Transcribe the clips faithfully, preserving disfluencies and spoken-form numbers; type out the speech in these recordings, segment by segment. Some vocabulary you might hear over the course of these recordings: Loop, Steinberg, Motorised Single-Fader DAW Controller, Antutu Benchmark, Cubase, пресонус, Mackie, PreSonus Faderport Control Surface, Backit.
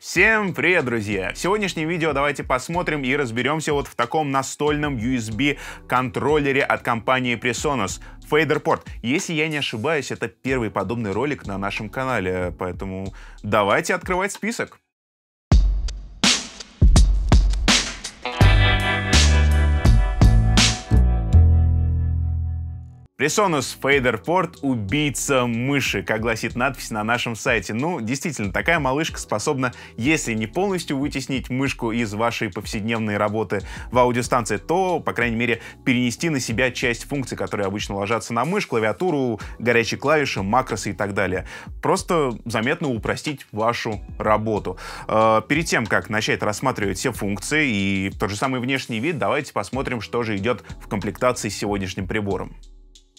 Всем привет, друзья! В сегодняшнем видео давайте посмотрим и разберемся вот в таком настольном ю эс би контроллере от компании PreSonus Faderport. Если я не ошибаюсь, это первый подобный ролик на нашем канале, поэтому давайте открывать список. PreSonus Faderport — убийца мыши, как гласит надпись на нашем сайте. Ну, действительно, такая малышка способна, если не полностью вытеснить мышку из вашей повседневной работы в аудиостанции, то, по крайней мере, перенести на себя часть функций, которые обычно ложатся на мышь, клавиатуру, горячие клавиши, макросы и так далее. Просто заметно упростить вашу работу. Перед тем, как начать рассматривать все функции и тот же самый внешний вид, давайте посмотрим, что же идет в комплектации с сегодняшним прибором.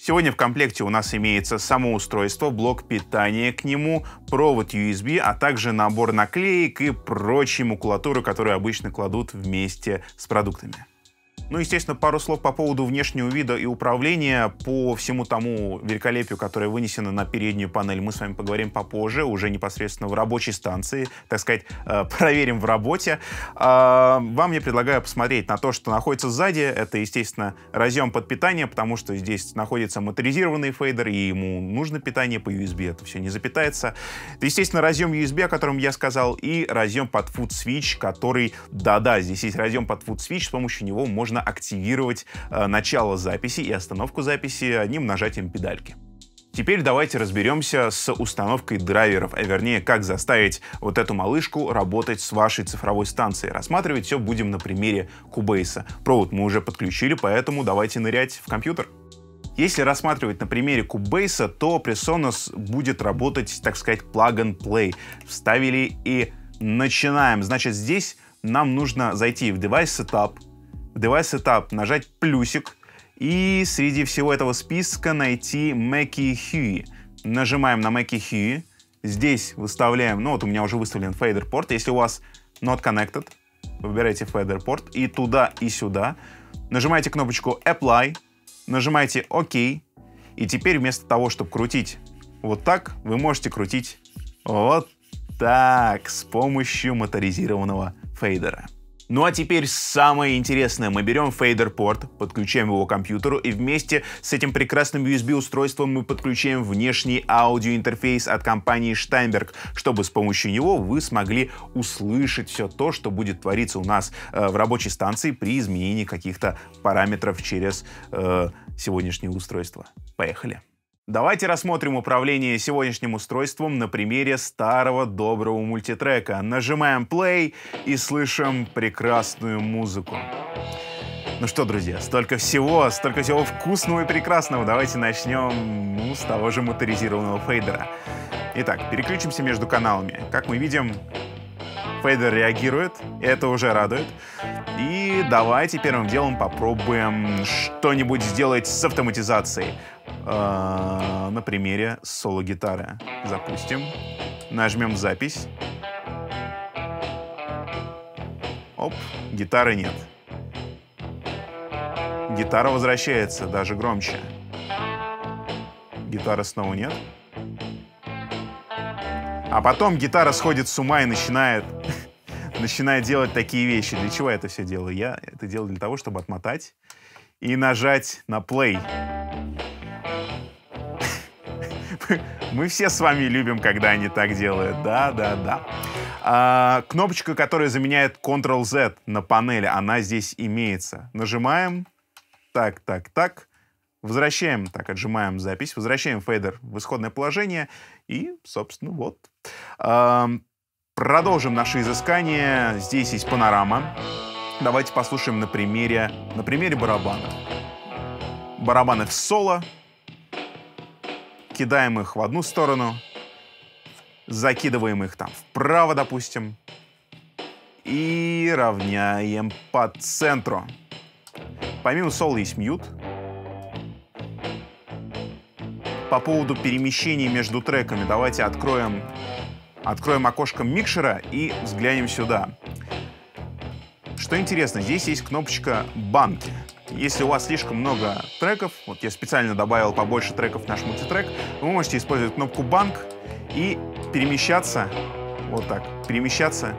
Сегодня в комплекте у нас имеется само устройство, блок питания к нему, провод ю эс би, а также набор наклеек и прочей макулатуры, которую обычно кладут вместе с продуктами. Ну, естественно, пару слов по поводу внешнего вида и управления. По всему тому великолепию, которое вынесено на переднюю панель, мы с вами поговорим попозже, уже непосредственно в рабочей станции, так сказать, проверим в работе. Вам я предлагаю посмотреть на то, что находится сзади. Это, естественно, разъем под питание, потому что здесь находится моторизированный фейдер, и ему нужно питание по ю эс би, это все не запитается. Это, естественно, разъем ю эс би, о котором я сказал, и разъем под foot switch, который, да-да, здесь есть разъем под foot switch, с помощью него можно активировать э, начало записи и остановку записи одним нажатием педальки. Теперь давайте разберемся с установкой драйверов, а вернее, как заставить вот эту малышку работать с вашей цифровой станцией. Рассматривать все будем на примере Cubase. Провод мы уже подключили, поэтому давайте нырять в компьютер. Если рассматривать на примере Cubase, то PreSonus будет работать, так сказать, plug and play. Вставили и начинаем. Значит, здесь нам нужно зайти в Device Setup, в Device Setup нажать плюсик и среди всего этого списка найти Mackie эйч ю ай. Нажимаем на Mackie эйч ю ай, здесь выставляем, ну вот у меня уже выставлен Faderport, если у вас Not Connected, выбирайте Faderport и туда, и сюда. Нажимаете кнопочку Apply, нажимаете ОК, и теперь вместо того, чтобы крутить вот так, вы можете крутить вот так с помощью моторизированного фейдера. Ну а теперь самое интересное. Мы берем Faderport, подключаем его к компьютеру, и вместе с этим прекрасным ю эс би-устройством мы подключаем внешний аудиоинтерфейс от компании Steinberg, чтобы с помощью него вы смогли услышать все то, что будет твориться у нас э, в рабочей станции при изменении каких-то параметров через э, сегодняшнее устройство. Поехали! Давайте рассмотрим управление сегодняшним устройством на примере старого доброго мультитрека. Нажимаем play и слышим прекрасную музыку. Ну что, друзья, столько всего, столько всего вкусного и прекрасного. Давайте начнем, ну, с того же моторизированного фейдера. Итак, переключимся между каналами. Как мы видим, фейдер реагирует, это уже радует. И давайте первым делом попробуем что-нибудь сделать с автоматизацией. Э-э, на примере соло-гитары. Запустим, нажмем запись. Оп, гитары нет. Гитара возвращается, даже громче. Гитары снова нет. А потом гитара сходит с ума и начинает, начинает делать такие вещи. Для чего я это все делаю? Я это делаю для того, чтобы отмотать и нажать на play. Мы все с вами любим, когда они так делают. Да, да, да. А, кнопочка, которая заменяет контрол зет на панели, она здесь имеется. Нажимаем. Так, так, так. Возвращаем, так, отжимаем запись, возвращаем фейдер в исходное положение и, собственно, вот. Эм, продолжим наши изыскания. Здесь есть панорама. Давайте послушаем на примере, на примере барабана. Барабаны в соло. Кидаем их в одну сторону. Закидываем их там вправо, допустим. И равняем по центру. Помимо соло есть мьют. По поводу перемещений между треками, давайте откроем, откроем окошко микшера и взглянем сюда. Что интересно, здесь есть кнопочка «Банки». Если у вас слишком много треков, вот я специально добавил побольше треков в наш мультитрек, вы можете использовать кнопку «Банк» и перемещаться вот так, перемещаться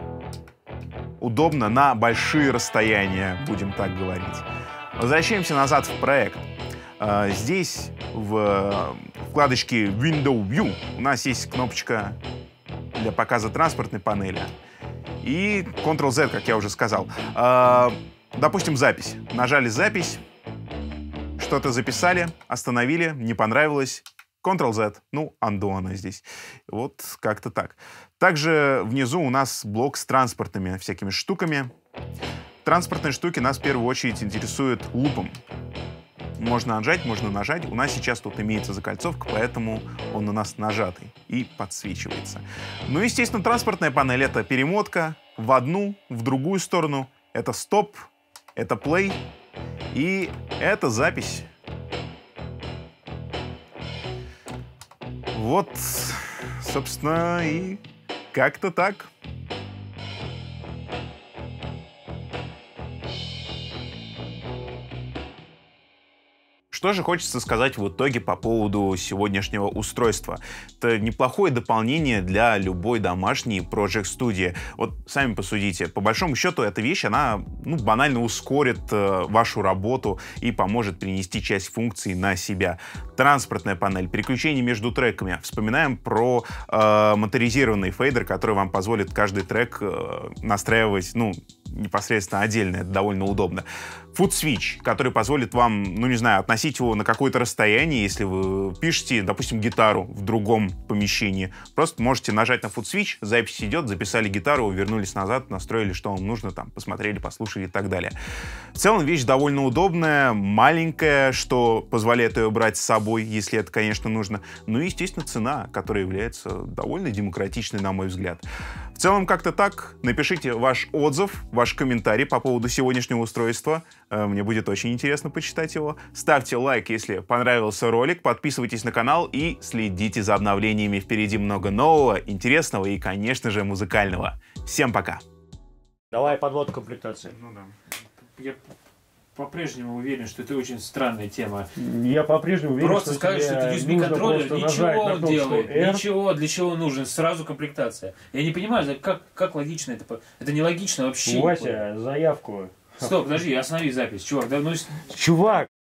удобно на большие расстояния, будем так говорить. Возвращаемся назад в проект. Здесь в вкладочке Window View у нас есть кнопочка для показа транспортной панели и контрол зет, как я уже сказал. Допустим, запись. Нажали запись, что-то записали, остановили, не понравилось. контрол зет, ну, undo она здесь. Вот как-то так. Также внизу у нас блок с транспортными всякими штуками. Транспортные штуки нас в первую очередь интересуют лупом. Можно отжать, можно нажать. У нас сейчас тут имеется закольцовка, поэтому он у нас нажатый и подсвечивается. Ну, естественно, транспортная панель — это перемотка в одну, в другую сторону. Это стоп, это плей и это запись. Вот, собственно, и как-то так. Что же хочется сказать в итоге по поводу сегодняшнего устройства? Это неплохое дополнение для любой домашней Project Studio. Вот сами посудите, по большому счету эта вещь, она ну, банально ускорит э, вашу работу и поможет принести часть функций на себя. Транспортная панель, переключение между треками. Вспоминаем про э, моторизированный фейдер, который вам позволит каждый трек э, настраивать, ну, непосредственно отдельно, это довольно удобно. Фут-свич, который позволит вам, ну не знаю, относить его на какое-то расстояние, если вы пишете, допустим, гитару в другом помещении. Просто можете нажать на фут-свич, запись идет, записали гитару, вернулись назад, настроили, что вам нужно, там, посмотрели, послушали и так далее. В целом вещь довольно удобная, маленькая, что позволяет ее брать с собой, если это, конечно, нужно. Ну и, естественно, цена, которая является довольно демократичной, на мой взгляд. В целом как-то так. Напишите ваш отзыв, ваш комментарий по поводу сегодняшнего устройства. Мне будет очень интересно почитать его. Ставьте лайк, если понравился ролик, подписывайтесь на канал и следите за обновлениями. Впереди много нового, интересного и, конечно же, музыкального. Всем пока! Давай подводку комплектации. Ну да. Я по-прежнему уверен, что это очень странная тема. Я по-прежнему уверен, просто что скажешь, что это ю эс би-контроллер, ничего он делает, R... ничего, для чего нужен, сразу комплектация. Я не понимаю, как, как логично это. Это нелогично вообще. Вася, заявку. Стоп, подожди, останови запись, чувак. Да, ну... Чувак!